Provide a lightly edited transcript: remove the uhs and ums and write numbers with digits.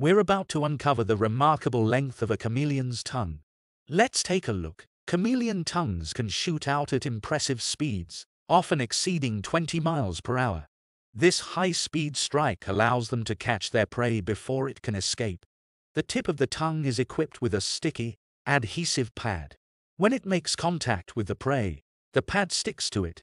We're about to uncover the remarkable length of a chameleon's tongue. Let's take a look. Chameleon tongues can shoot out at impressive speeds, often exceeding 20 miles per hour. This high-speed strike allows them to catch their prey before it can escape. The tip of the tongue is equipped with a sticky, adhesive pad. When it makes contact with the prey, the pad sticks to it,